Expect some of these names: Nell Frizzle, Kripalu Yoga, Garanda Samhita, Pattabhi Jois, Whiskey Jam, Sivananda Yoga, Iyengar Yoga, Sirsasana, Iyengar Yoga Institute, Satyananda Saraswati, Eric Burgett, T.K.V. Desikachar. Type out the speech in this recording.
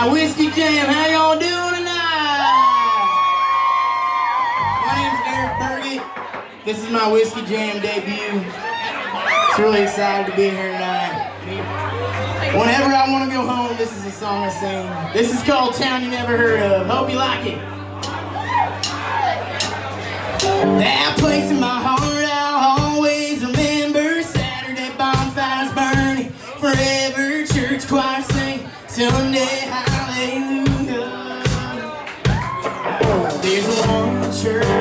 Alright, Whiskey Jam, how y'all doing tonight? My name's Eric Burgett. This is my Whiskey Jam debut. It's really excited to be here tonight. Whenever I want to go home, this is a song I sing. This is called Town You Never Heard Of. Hope you like it. That place in my heart I'll always remember. Saturday bonfires burning forever. Church choir sing Sunday hallelujah. There's one church